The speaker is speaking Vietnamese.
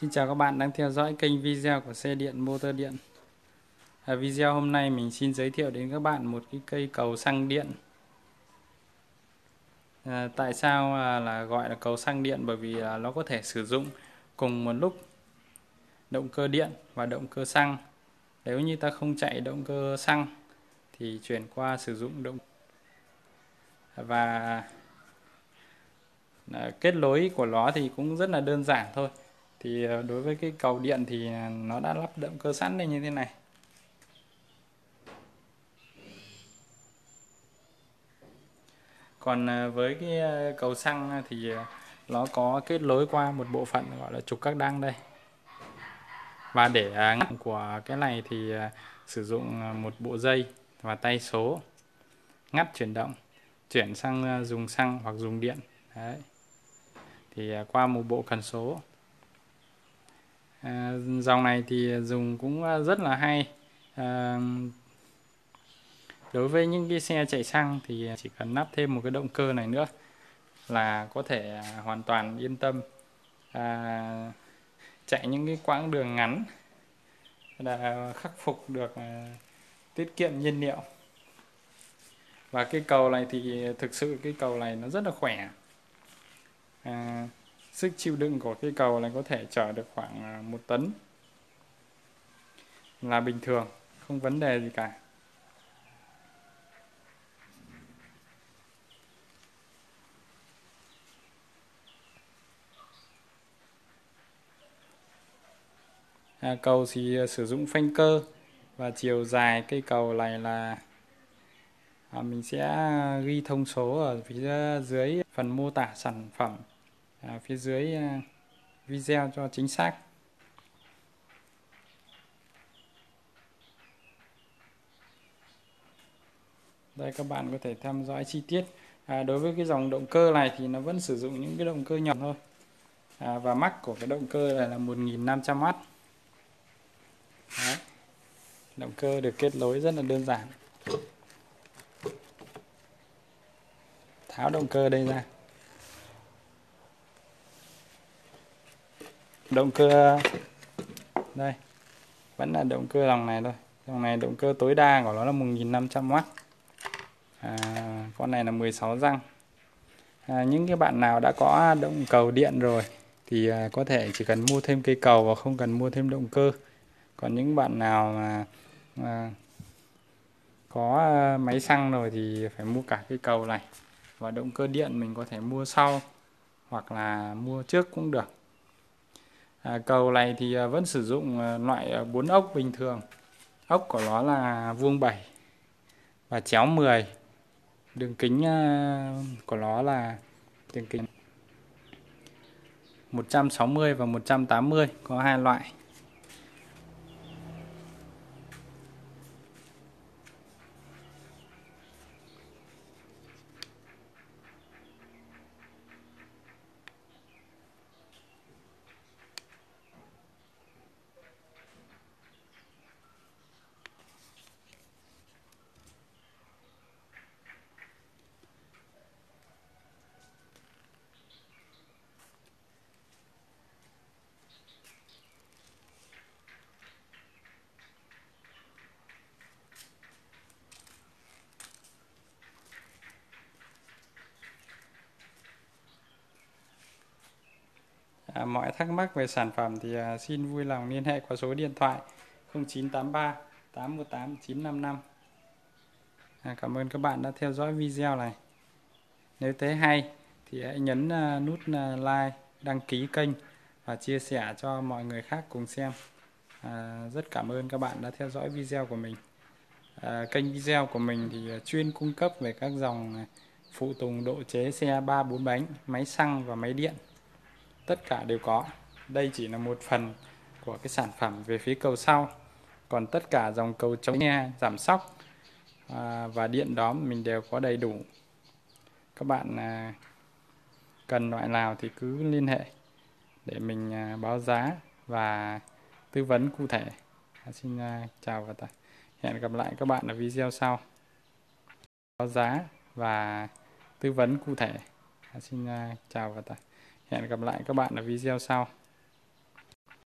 Xin chào các bạn đang theo dõi kênh video của xe điện motor điện. Video hôm nay mình xin giới thiệu đến các bạn một cái cây cầu xăng điện. Tại sao là gọi là cầu xăng điện? Bởi vì nó có thể sử dụng cùng một lúc động cơ điện và động cơ xăng. Nếu như ta không chạy động cơ xăng thì chuyển qua sử dụng động và kết nối của nó thì cũng rất là đơn giản thôi. Thì đối với cái cầu điện thì nó đã lắp động cơ sẵn lên như thế này. Còn với cái cầu xăng thì nó có kết nối qua một bộ phận gọi là trục các đăng đây. Và để ngắt của cái này thì sử dụng một bộ dây và tay số ngắt chuyển động, chuyển sang dùng xăng hoặc dùng điện. Đấy. Thì qua một bộ cần số. Dòng này thì dùng cũng rất là hay. Đối với những cái xe chạy xăng thì chỉ cần lắp thêm một cái động cơ này nữa là có thể hoàn toàn yên tâm chạy những cái quãng đường ngắn, là khắc phục được tiết kiệm nhiên liệu. Và cái cầu này thì thực sự cái cầu này nó rất là khỏe. Sức chịu đựng của cái cầu này có thể chở được khoảng 1 tấn là bình thường, không vấn đề gì cả. Cầu thì sử dụng phanh cơ và chiều dài cây cầu này là mình sẽ ghi thông số ở phía dưới phần mô tả sản phẩm, phía dưới video cho chính xác. Đây các bạn có thể theo dõi chi tiết. Đối với cái dòng động cơ này thì nó vẫn sử dụng những cái động cơ nhỏ thôi. Và max của cái động cơ này là 1500W. Đấy. Động cơ được kết nối rất là đơn giản. Tháo động cơ đây ra. Động cơ đây vẫn là động cơ dòng này thôi. Dòng này động cơ tối đa của nó là 1500W. Con này là 16 răng. Những cái bạn nào đã có động cầu điện rồi thì có thể chỉ cần mua thêm cây cầu và không cần mua thêm động cơ. Còn những bạn nào mà có máy xăng rồi thì phải mua cả cây cầu này. Và động cơ điện mình có thể mua sau hoặc là mua trước cũng được. Cầu này thì vẫn sử dụng loại 4 ốc bình thường. Ốc của nó là vuông 7 và chéo 10. Đường kính của nó là đường kính 160 và 180, có hai loại. Mọi thắc mắc về sản phẩm thì xin vui lòng liên hệ qua số điện thoại 0983 818 955. Cảm ơn các bạn đã theo dõi video này. Nếu thấy hay thì hãy nhấn nút like, đăng ký kênh và chia sẻ cho mọi người khác cùng xem. Rất cảm ơn các bạn đã theo dõi video của mình. Kênh video của mình thì chuyên cung cấp về các dòng phụ tùng độ chế xe 3-4 bánh, máy xăng và máy điện. Tất cả đều có. Đây chỉ là một phần của cái sản phẩm về phía cầu sau. Còn tất cả dòng cầu chống nghe, giảm sóc và điện đóm mình đều có đầy đủ. Các bạn cần loại nào thì cứ liên hệ để mình báo giá và tư vấn cụ thể. Xin chào và hẹn gặp lại các bạn ở video sau. Báo giá và tư vấn cụ thể. Xin chào và hẹn gặp lại các bạn ở video sau.